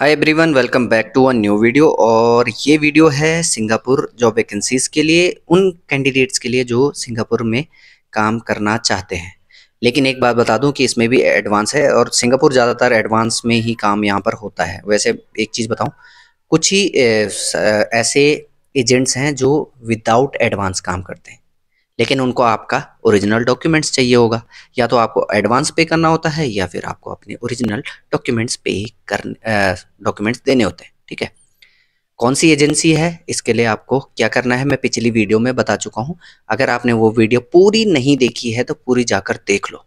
Hi everyone, welcome back to a new video. और ये video है सिंगापुर जॉब वैकेंसीज़ के लिए, उन कैंडिडेट्स के लिए जो सिंगापुर में काम करना चाहते हैं। लेकिन एक बात बता दूं कि इसमें भी एडवांस है और सिंगापुर ज़्यादातर एडवांस में ही काम यहाँ पर होता है। वैसे एक चीज़ बताऊं, कुछ ही ऐसे एजेंट्स हैं जो विदाउट एडवांस काम करते हैं, लेकिन उनको आपका ओरिजिनल डॉक्यूमेंट्स चाहिए होगा। या तो आपको एडवांस पे करना होता है या फिर आपको अपने ओरिजिनल डॉक्यूमेंट्स डॉक्यूमेंट्स देने होते हैं, ठीक है। कौन सी एजेंसी है, इसके लिए आपको क्या करना है मैं पिछली वीडियो में बता चुका हूं। अगर आपने वो वीडियो पूरी नहीं देखी है तो पूरी जाकर देख लो,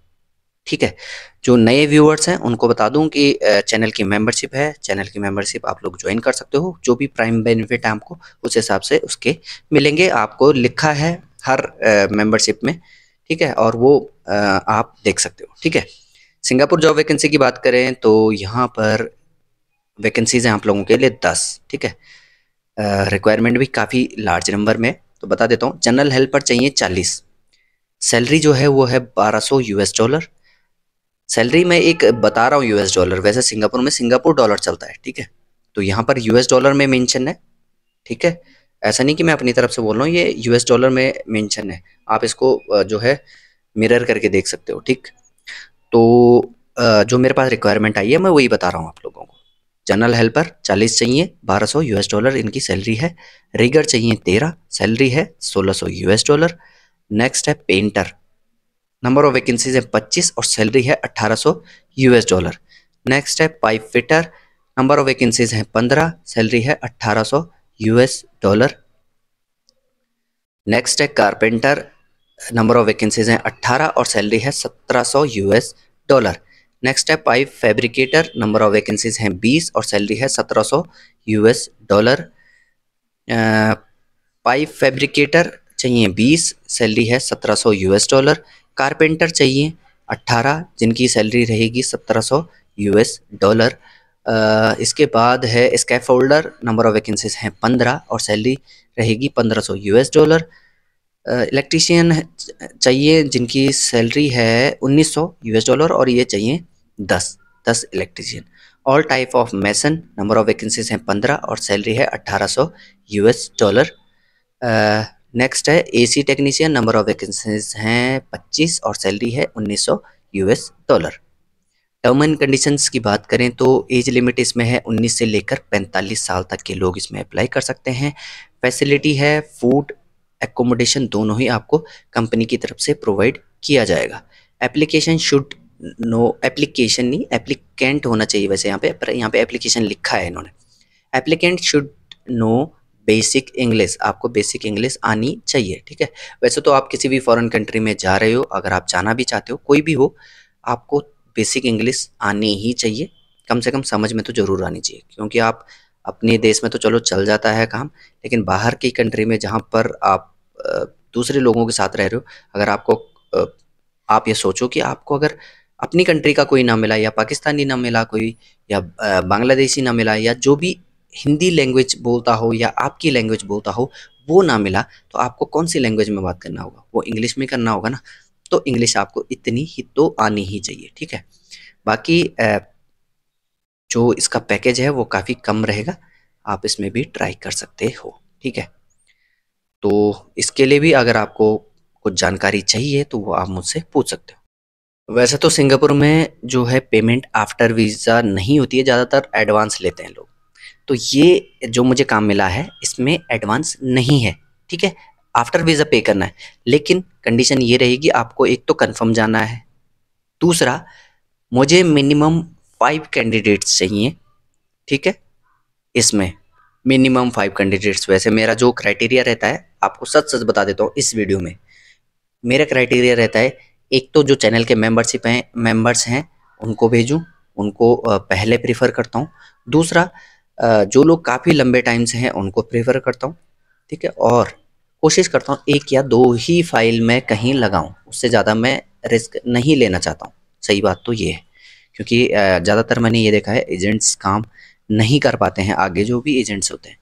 ठीक है। जो नए व्यूअर्स हैं उनको बता दूं कि चैनल की मेंबरशिप है, चैनल की मेंबरशिप आप लोग ज्वाइन कर सकते हो। जो भी प्राइम बेनिफिट है आपको उस हिसाब से उसके मिलेंगे, आपको लिखा है हर मेंबरशिप में, ठीक है। और वो आप देख सकते हो, ठीक है। सिंगापुर जॉब वैकेंसी की बात करें तो यहाँ पर वैकेंसीज हैं आप लोगों के लिए 10, ठीक है। रिक्वायरमेंट भी काफ़ी लार्ज नंबर में, तो बता देता हूँ। जनरल हेल्पर चाहिए 40, सैलरी जो है वो है 1200 US डॉलर। सैलरी मैं एक बता रहा हूँ US डॉलर, वैसे सिंगापुर में सिंगापुर डॉलर चलता है, ठीक है। तो यहाँ पर US डॉलर में मेंशन है, ठीक है। ऐसा नहीं कि मैं अपनी तरफ से बोल रहा हूँ, ये US डॉलर में मेंशन है। आप इसको जो है मिरर करके देख सकते हो, ठीक। तो जो मेरे पास रिक्वायरमेंट आई है मैं वही बता रहा हूँ आप लोगों को। जनरल हेल्पर 40 चाहिए, 1200 US डॉलर इनकी सैलरी है। रिगर चाहिए 13, सैलरी है 1600 US डॉलर। नेक्स्ट है पेंटर, नंबर ऑफ वैकेंसीज है 25 और सैलरी है 1800 US डॉलर। नेक्स्ट है pipe fitter, number of vacancies है 15, सैलरी है 1800 US डॉलर। नेक्स्ट है कारपेंटर, नंबर ऑफ वैकेंसीज हैं 18 और सैलरी है 1700 US डॉलर। नेक्स्ट है pipe fabricator, number of vacancies हैं 20 और सैलरी है 1700 US डॉलर। पाइप फैब्रिकेटर चाहिए 20, सैलरी है 1700 US डॉलर। कारपेंटर चाहिए 18, जिनकी सैलरी रहेगी 1700 US डॉलर। इसके बाद है स्कैफोल्डर, नंबर ऑफ वैकेंसीज हैं 15 और सैलरी रहेगी 1500 US डॉलर। इलेक्ट्रीशियन चाहिए जिनकी सैलरी है 1900 US डॉलर और ये चाहिए 10 electrician. All type of mason, number of vacancies हैं 15 और सैलरी है 1800 US डॉलर। नेक्स्ट है AC technician, number of vacancies हैं 25 और सैलरी है 1900 US dollar. Term and conditions की बात करें तो एज लिमिट इसमें है 19 से लेकर 45 साल तक के लोग इसमें अप्लाई कर सकते हैं। फैसिलिटी है फूड एकोमोडेशन, दोनों ही आपको कंपनी की तरफ से प्रोवाइड किया जाएगा। एप्लीकेशन शुड नो, एप्लीकेशन नहीं एप्लीकेंट होना चाहिए, वैसे यहाँ पे एप्लीकेशन लिखा है इन्होंने। Applicant should know basic English, आपको बेसिक इंग्लिश आनी चाहिए, ठीक है। वैसे तो आप किसी भी फॉरेन कंट्री में जा रहे हो, अगर आप जाना भी चाहते हो कोई भी हो, आपको बेसिक इंग्लिश आनी ही चाहिए, कम से कम समझ में तो ज़रूर आनी चाहिए। क्योंकि आप अपने देश में तो चलो चल जाता है काम, लेकिन बाहर की कंट्री में जहाँ पर आप दूसरे लोगों के साथ रह रहे हो, अगर आपको आप ये सोचो कि आपको अगर अपनी कंट्री का कोई ना मिला, या पाकिस्तानी ना मिला कोई, या बांग्लादेशी ना मिला, या जो भी हिंदी लैंग्वेज बोलता हो या आपकी लैंग्वेज बोलता हो वो ना मिला, तो आपको कौन सी लैंग्वेज में बात करना होगा, वो इंग्लिश में करना होगा ना। तो इंग्लिश आपको इतनी ही तो आनी ही चाहिए, ठीक है। बाकी जो इसका पैकेज है वो काफ़ी कम रहेगा, आप इसमें भी ट्राई कर सकते हो, ठीक है। तो इसके लिए भी अगर आपको कुछ जानकारी चाहिए तो वो आप मुझसे पूछ सकते हो। वैसे तो सिंगापुर में जो है पेमेंट आफ्टर वीज़ा नहीं होती है, ज़्यादातर एडवांस लेते हैं लोग। तो ये जो मुझे काम मिला है इसमें एडवांस नहीं है, ठीक है। आफ्टर वीज़ा पे करना है, लेकिन कंडीशन ये रहेगी आपको एक तो कंफर्म जाना है, दूसरा मुझे मिनिमम 5 कैंडिडेट्स चाहिए, ठीक है। इसमें मिनिमम 5 कैंडिडेट्स। वैसे मेरा जो क्राइटेरिया रहता है आपको सच बता देता हूँ इस वीडियो में, मेरा क्राइटेरिया रहता है एक तो जो चैनल के मेंबर्स हैं उनको भेजूँ, उनको पहले प्रीफर करता हूँ। दूसरा जो लोग काफ़ी लंबे टाइम से हैं उनको प्रीफर करता हूँ, ठीक है। और कोशिश करता हूँ एक या दो ही फाइल में कहीं लगाऊं, उससे ज़्यादा मैं रिस्क नहीं लेना चाहता हूँ। सही बात तो ये है, क्योंकि ज़्यादातर मैंने ये देखा है एजेंट्स काम नहीं कर पाते हैं आगे, जो भी एजेंट्स होते हैं।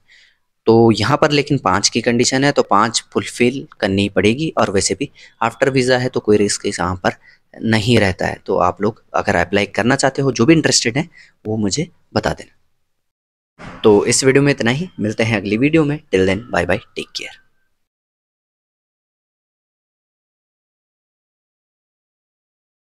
तो यहाँ पर लेकिन 5 की कंडीशन है, तो 5 फुलफिल करनी पड़ेगी। और वैसे भी आफ्टर वीज़ा है तो कोई रिस्क यहाँ पर नहीं रहता है। तो आप लोग अगर अप्लाई करना चाहते हो, जो भी इंटरेस्टेड हैं वो मुझे बता देना। तो इस वीडियो में इतना ही, मिलते हैं अगली वीडियो में। Till then bye bye, take care.